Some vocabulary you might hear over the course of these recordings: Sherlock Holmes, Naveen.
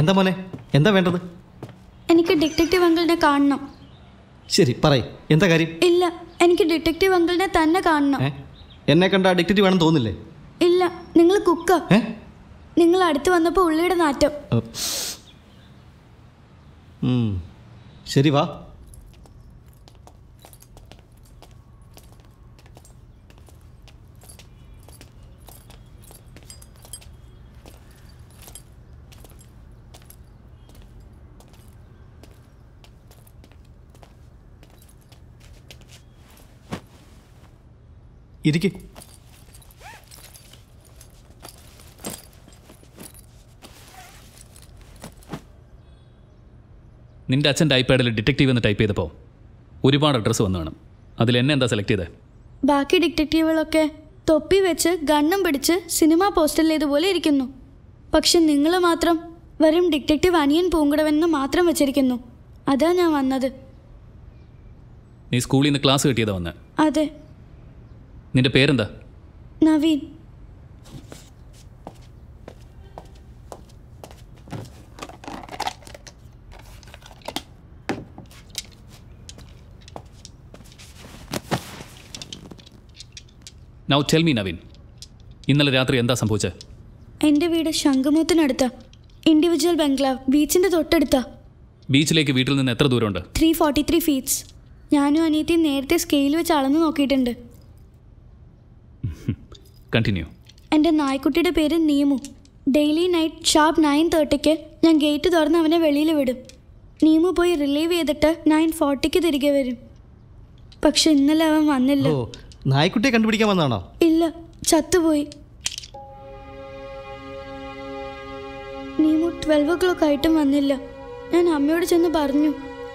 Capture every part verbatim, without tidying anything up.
എന്താ മോനെ, എന്താ വേണ്ടത്? എനിക്ക് ഡിറ്റക്റ്റീവ് അങ്കിളിനെ കാണണം. ശരി പറയ്, എന്താ കാര്യം? ഇല്ല, എനിക്ക് ഡിറ്റക്റ്റീവ് അങ്കിളിനെ തന്നെ കാണണം. എന്നെ കണ്ടാ ഡിറ്റക്റ്റീവ് ആണെന്ന് തോന്നില്ലേ? ഇല്ല, നിങ്ങൾ കുക്കാ. നിങ്ങൾ അടുത്ത് വന്നപ്പോൾ ഉള്ളിയുടെ നാറ്റം. ശരി വാ. ഇരിക്ക്. നിന്റെ അച്ഛൻ ടൈപ്പാഡിൽ ഡിറ്റക്റ്റീവ് എന്ന് ടൈപ്പ് ചെയ്തപ്പോൾ ഒരുപാട് അഡ്രസ്സ് വന്നു കാണും. അതിൽ എന്നെ എന്താ സെലക്ട് ചെയ്തത്? ബാക്കി ഡിറ്റക്റ്റീവുകളൊക്കെ തൊപ്പി വെച്ച് ഗണ്ണും പിടിച്ച് സിനിമാ പോസ്റ്ററിൽ ഇതുപോലെ ഇരിക്കുന്നു. പക്ഷെ നിങ്ങൾ മാത്രം വരും ഡിറ്റക്റ്റീവ് അനിയൻ പൂങ്കുടവെന്ന് മാത്രം വെച്ചിരിക്കുന്നു. അതാ ഞാൻ വന്നത്. നീ സ്കൂളിൽ നിന്ന് ക്ലാസ് കിട്ടിയതാ വന്ന്? അതെ. നിന്റെ പേരെന്താ? Naveen. Now tell me Naveen, ഇന്നലെ രാത്രി എന്താ സംഭവിച്ചത്? എൻ്റെ വീട് ശംഖുമുഖത്തിനടുത്ത ഇൻഡിവിജ്വൽ ബംഗ്ലാവ്, ബീച്ചിൻ്റെ തൊട്ടടുത്ത. ബീച്ചിലേക്ക് വീട്ടിൽ നിന്ന് എത്ര ദൂരമുണ്ട്? Three forty three feets. ഞാനും അനിയത്തിയും നേരത്തെ സ്കെയിൽ വെച്ച് അളന്ന് നോക്കിയിട്ടുണ്ട്. കണ്ടിന്യൂ. എൻ്റെ നായ്ക്കുട്ടിയുടെ പേര് നീമു. ഡെയിലി നൈറ്റ് ഷാർപ്പ് നയൻ തേർട്ടിക്ക് ഞാൻ ഗേറ്റ് തുറന്ന് അവനെ വെളിയിൽ വിടും. നീമു പോയി റിലീവ് ചെയ്തിട്ട് നയൻ ഫോർട്ടിക്ക് തിരികെ വരും. പക്ഷെ ഇന്നലെ അവൻ വന്നില്ല. നായ്ക്കുട്ടിയെ കണ്ടുപിടിക്കാൻ വന്നാണോ? ഇല്ല, ചത്തുപോയി. നീമു ട്വൽവ് ഒ ക്ലോക്ക് ആയിട്ടും വന്നില്ല. ഞാൻ അമ്മയോട് ചെന്ന് പറഞ്ഞു,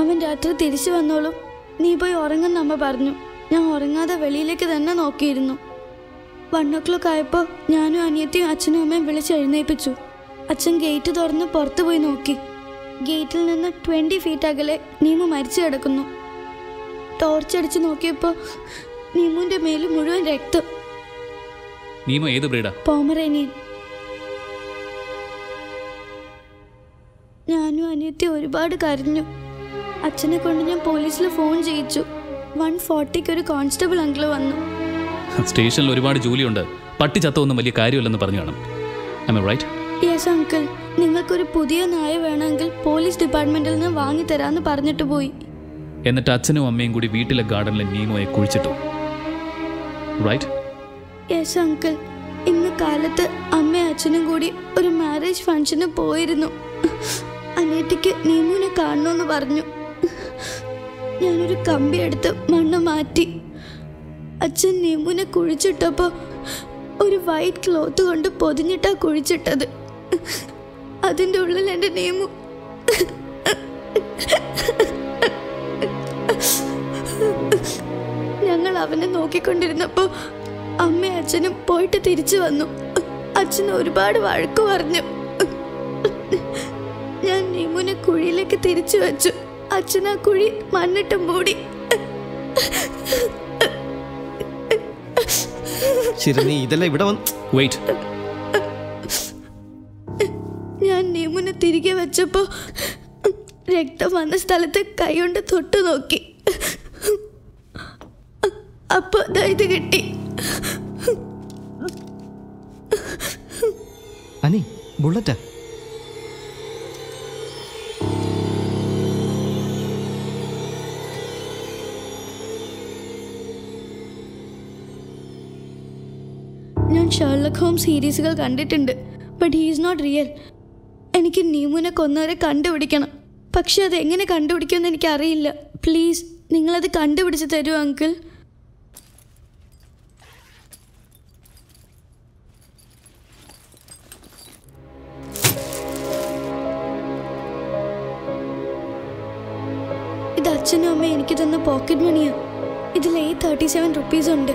അവൻ രാത്രി തിരിച്ചു വന്നോളും, നീ പോയി ഉറങ്ങുന്ന അമ്മ പറഞ്ഞു. ഞാൻ ഉറങ്ങാതെ വെളിയിലേക്ക് തന്നെ നോക്കിയിരുന്നു. വൺ ഒ ക്ലോക്ക് ആയപ്പോൾ ഞാനും അനിയത്തിയും അച്ഛനും അമ്മയും വിളിച്ച് എഴുന്നേൽപ്പിച്ചു. അച്ഛൻ ഗേറ്റ് തുറന്ന് പുറത്തു പോയി നോക്കി. ഗേറ്റിൽ നിന്ന് ട്വൻറ്റി ഫീറ്റ് അകലെ നീമു മരിച്ചു കിടക്കുന്നു. ടോർച്ചടിച്ച് നോക്കിയപ്പോൾ നീമുവിൻ്റെ മേല് മുഴുവൻ രക്തം. നീമു ഏത് ബ്രീഡാ? പോമറേനിയൻ. ഞാനും അനിയത്തി ഒരുപാട് കരഞ്ഞു. അച്ഛനെ കൊണ്ട് ഞാൻ പോലീസിൽ ഫോൺ ചെയ്യിച്ചു. വൺ ഫോർട്ടിക്ക് ഒരു കോൺസ്റ്റബിൾ അങ്കിള് വന്നു. സ്റ്റേഷനിൽ ഒരുപാട് ജോലിയുണ്ട്, പട്ടി ചത്തൊന്നും വലിയ കാര്യമില്ലെന്ന് പറഞ്ഞു കാണും. Am I right? Yes uncle. നിങ്ങൾക്കൊരു പുതിയ നായ വേണമെങ്കിൽ പോലീസ് ഡിപ്പാർട്ട്മെന്റിൽ നിന്ന് വാങ്ങി തരാമെന്ന് പറഞ്ഞിട്ട് പോയി. എന്നിട്ട് അച്ഛനും അമ്മയും കൂടി വീട്ടിലെ ഗാർഡനിലെ നീമോയെ കുഴിച്ചിട്ടു. റൈറ്റ്? Yes uncle. ഇന്ന് കാലത്ത് അമ്മയും അച്ഛനും കൂടി ഒരു മാരേജ് ഫംഗ്ഷന് പോയിരുന്നു. അനിയത്തിക്ക് നീമുവിനെ കാണണമെന്ന് പറഞ്ഞു. ഞാനൊരു കമ്പി എടുത്ത് മണ്ണ് മാറ്റി. അച്ഛൻ നീമുവിനെ കുഴിച്ചിട്ടപ്പോൾ ഒരു വൈറ്റ് ക്ലോത്ത് കൊണ്ട് പൊതിഞ്ഞിട്ടാ കുഴിച്ചിട്ടത്. അതിൻ്റെ ഉള്ളിൽ എൻ്റെ നീമു. ഞങ്ങൾ അവനെ നോക്കിക്കൊണ്ടിരുന്നപ്പോൾ അമ്മയും അച്ഛനും പോയിട്ട് തിരിച്ചു വന്നു. അച്ഛൻ ഒരുപാട് വഴക്ക് പറഞ്ഞു. ഞാൻ നീമുവിനെ കുഴിയിലേക്ക് തിരിച്ചു വച്ചു. അച്ഛൻ ആ കുഴി മണ്ണിട്ട് മൂടി. ഞാൻ നീമുനെ തിരികെ വെച്ചപ്പോ രക്തം വന്ന സ്ഥലത്ത് കൈകൊണ്ട് തൊട്ടു നോക്കി. അപ്പൊ ഇത് കിട്ടി. അനി ബുള്ളറ്റാ? ഷെർലക് ഹോംസ് സീരീസുകൾ കണ്ടിട്ടുണ്ട്, but he is not real. എനിക്ക് നീമുനെ കൊന്നവരെ കണ്ടുപിടിക്കണം, പക്ഷെ അത് എങ്ങനെ കണ്ടുപിടിക്കുമെന്ന് എനിക്കറിയില്ല. പ്ലീസ് നിങ്ങളത് കണ്ടുപിടിച്ച് തരൂ അങ്കിൾ. ഇത് അച്ഛനും അമ്മയും എനിക്ക് തന്ന പോക്കറ്റ് മണിയാണ്. ഇതിൽ എയ്റ്റ് തേർട്ടി സെവൻ റുപ്പീസ് ഉണ്ട്.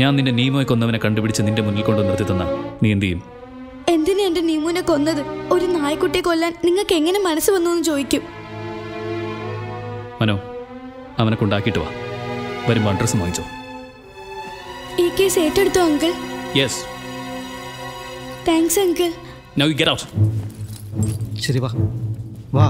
ഞാൻ നിന്റെ നീമോയെ കൊന്നവനെ കണ്ടുപിടിച്ച് നിന്റെ മുന്നിൽ കൊണ്ടു നിർത്തി തന്ന നീ എന്ത് ചെയ്യും? എന്തിനാ എന്റെ നീമോനെ കൊന്നത്? ഒരു നായ്ക്കുട്ടിയെ കൊല്ലാൻ നിങ്ങൾക്ക് എങ്ങനെ മനസ്സ് വന്നു എന്ന് ചോദിക്കും. മനോ, അവനെ കൊണ്ടാക്കിയിട്ട് വാ. വരുമ്പോൾ അഡ്രസ്സ് വാങ്ങിച്ചോ. ഈ കേസ് ഏറ്റെടുത്തോ uncle? Yes. Thanks uncle. Now you get out. ശരി വാ വാ.